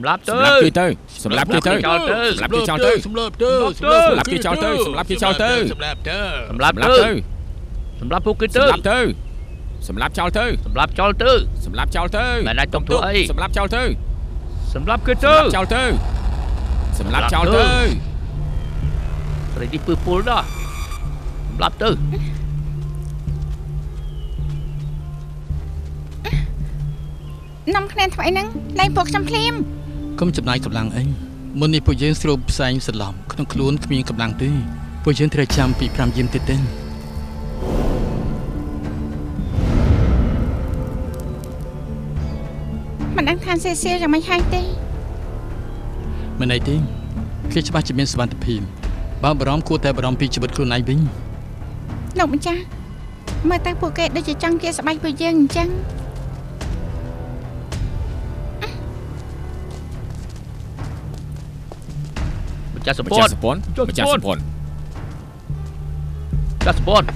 สำหรับเจ้าเธอ นำคะแนนថ្មីហ្នឹងឡើងពកចំភ្លាមគុំចំណាយកម្លាំងទេពួកយើងស្រូបផ្សែងសន្លំក្នុងខ្លួនគ្មានកម្លាំងទេពួកយើងត្រូវចាំពី จัสปอนจัสปอนស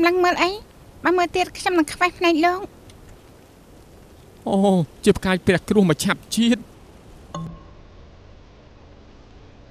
ម្លឹងមើលអីបើមើលទៀតខ្ញុំនឹងខ្វេះផ្នែកលោកអូជាផ្កាយព្រះគ្រូមកឆាប់ជាតិ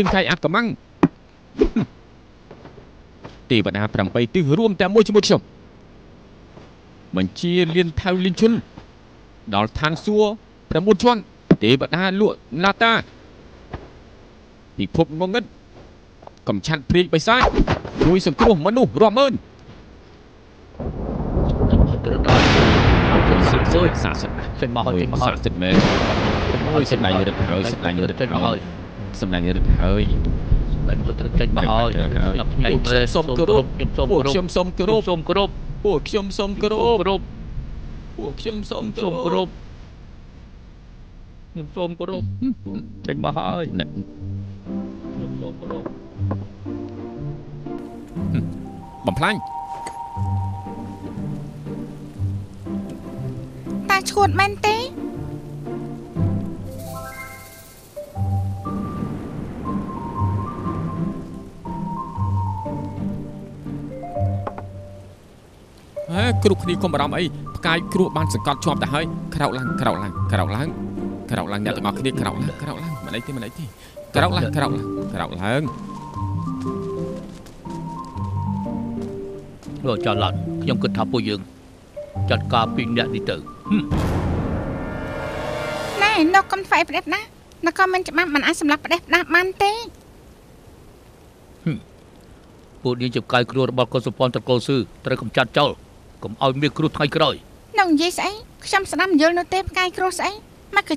ឿងកាយអាប់កំងទេបដាប្រាំ8ទិសរួមតែមួយជាមួយខ្ញុំបញ្ជាលៀនថៅលៀនឈុនដល់ឋានសួរ6 สนัยเรือเผยสนัยเรือเผย គ្រូគ្នាខ្ញុំបារម្ភអីផ្កាយគ្រូបានសង្កត់ជាប់ទៅហើយក្រោកឡើង កុំឲ្យមានគ្រូថ្មីក្រោយនឹងនិយាយស្អីខ្ញុំស្ដាប់យល់នៅទេផ្កាយគ្រូស្អីមកក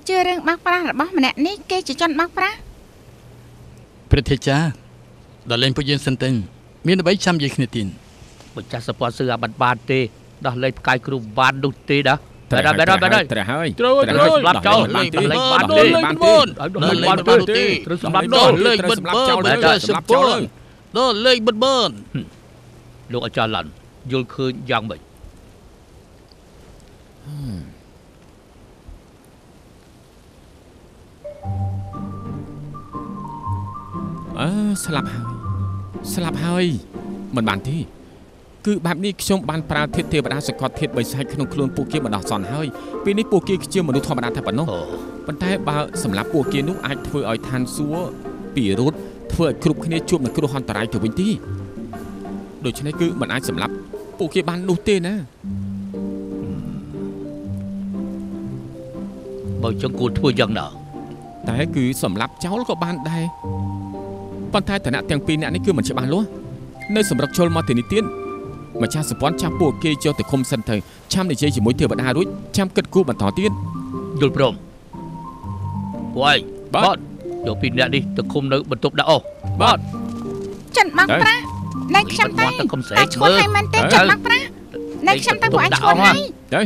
ជឿរឿងបាក់ប្រាស់របស់ម្នាក់នេះគេជាចន់បាក់ប្រាស់ព្រឹទ្ធាចារ្យដល់លេងពយិនសិនទេមានដើម្បីចាំនិយាយគ្នាទៀតបច្ចៈសពសឺអាបិតបាទទេដល់លេខផ្កាយគ្រូបាននោះទេដែរ ស្លាប់ហើយស្លាប់ហើយមិនបានទេគឺបែបនេះខ្ញុំបានប្រើធិធេវតាសកតធាតុបិសាចក្នុងខ្លួនពួកគេម្ដងសន្នហើយពេលនេះពួកគេជាមនុស្សធម្មតាតែប៉ុណ្ណោះប៉ុន្តែបើសម្រាប់ពួកគេនោះអាចធ្វើឲ្យឋានសួគ៌ពីរត់ធ្វើឲ្យគ្រប់គ្នាជួបនឹងគ្រោះអន្តរាយទៅវិញទេដូច្នេះគឺមិនអាចសម្រាប់ពួកគេបាននោះទេណា បើចង់គួរធ្វើយ៉ាងណាតែគឺសម្រាប់ចោលក៏បានដែរប៉ុន្តែឋានៈទាំងពីរអ្នកនេះគឺមិនច្បាស់លាស់នៅសម្រាប់ចូលមកទីនេះទៀតម្ចាស់សម្ព័ន្ធចាប់ពួកគេចូលទៅឃុំសិនទៅចាំនិយាយជាមួយទេវតារួចចាំគិតគូរបន្តទៀតយល់ព្រម Uầy, bọt, đổ pin ra đi, tôi không nỡ bật tục đạo. Bọt Trần băng ra, này chăm tay, ta chôn hay mang tên trần băng ra. Này chăm tay của anh chôn hay. Đấy,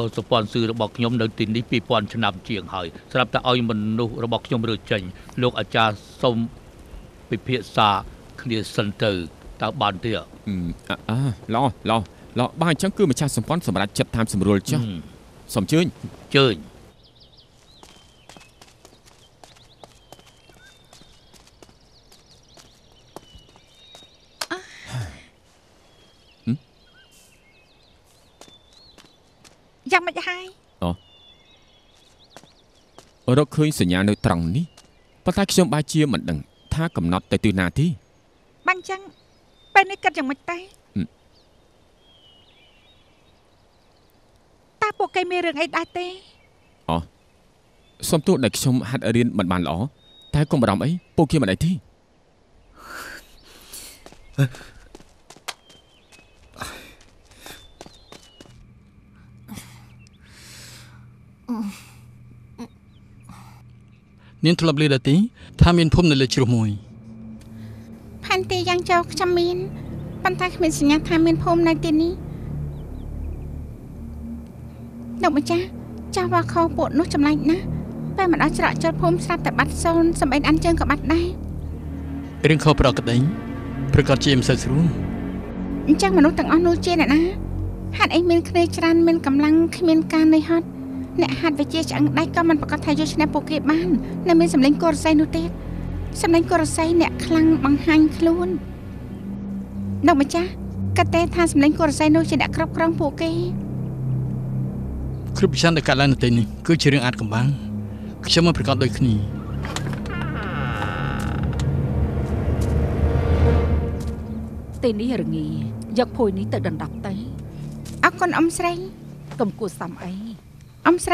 ก็สปอนเซอร์របស់ខ្ញុំនៅទីនេះ 2000 ឆ្នាំជាងហើយស្រាប់តែឲ្យមនុស្សរបស់ខ្ញុំរើចេញខ្ញុំមិនដឹងថាខ្ញុំធ្វើអីបាន រកឃើញសញ្ញានៅត្រង់នេះប៉ុន្តែខ្ញុំបែរជាមិនដឹងថាកំណត់ទៅទីណាទេ មានធ្លាប់លីលាទីថាមានភូមិនៅលើជ្រោះមួយផានទីយ៉ាងចោលខ្ចាំមានប៉ុន្តែគ្មានសញ្ញាថាមានភូមិនៅទីនេះ អ្នកហាត់វិជាឆ្អឹងដៃក៏មិនប្រកាសថាយកឈ្នះពួកគេបាននៅមានសម្លេងគរសៃនោះទេសម្លេងគរសៃអ្នកខ្លាំងបង្ហាញខ្លួន អមស្រ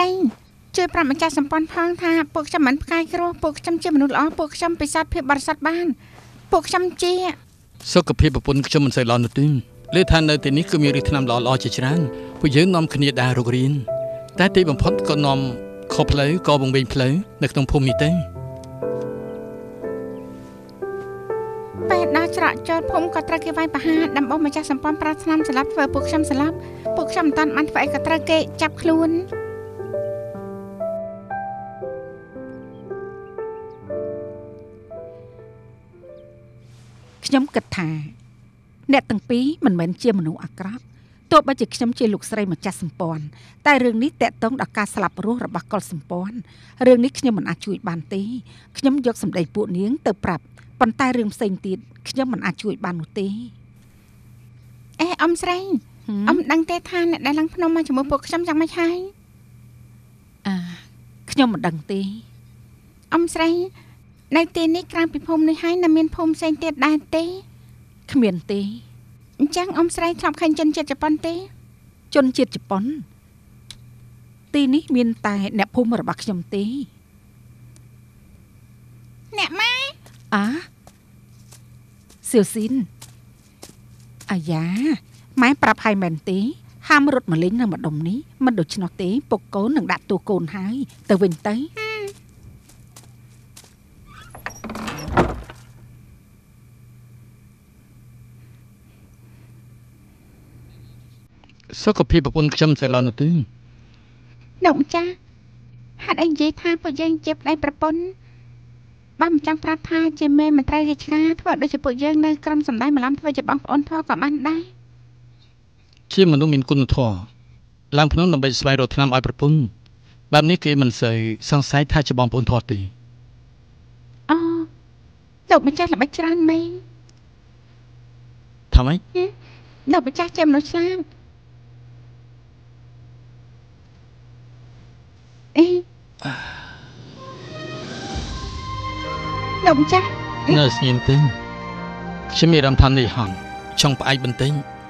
ីជួយប្រាប់ម្ចាស់សម្ព័ន្ធផងថាពួកខ្ញុំមិនផ្កាយគ្រោះពួកខ្ញុំជាមនុស្សល្អពួកខ្ញុំពិសោធន៍ភាពបរិសុទ្ធបានពួកខ្ញុំជា ខ្ញុំគិតថាអ្នកទាំងពីរមិនមែនជាមនុស្សអាក្រក់ទោះបីជាខ្ញុំជាលោកស្រីម្ចាស់សម្ព័ន្ធតែរឿងនេះតាក់ទងដល់ការស្លាប់រស់របស់កុលសម្ព័ន្ធរឿងនេះខ្ញុំមិនអាចជួយបានទេខ្ញុំយកសម្ដីពួកនាងទៅប្រាប់ប៉ុន្តែរឿងផ្សេងទៀតខ្ញុំមិនអាចជួយបាននោះទេអេអមស្រីអមដឹងទេថាអ្នកដែលឡើងភ្នំមកជាមួយពួកខ្ញុំចង់មកឆាយអខ្ញុំមិនដឹងទេអមស្រី នៅទីនេះក្រៅពីភូមិនេះហើយនៅមានភូមិផ្សេងទៀតដែរទេគ្មានទេអញ្ចឹងអមស្រីឆ្លប់ឃើញជនជាតិជប៉ុនទេជនជាតិជប៉ុនទីនេះមានតែអ្នកភូមិរបស់ខ្ញុំទេអ្នកម៉ែអ่าសៀវស៊ីនអាយ៉ាម៉ែប្រាប់ឲ្យមែនទេហាមរត់មកលេងនៅម្ដុំនេះមិនដូច្នោះទេពុកកូននឹងដាក់តួកូនហើយទៅវិញទៅ សុខភាពប្រពន្ធខ្ញុំសិលានទៅ เอ๊ะ Đồng chắc. Ngờ xin tin. Chứ mì rằm thăm này hẳn. Trong phải bình tĩnh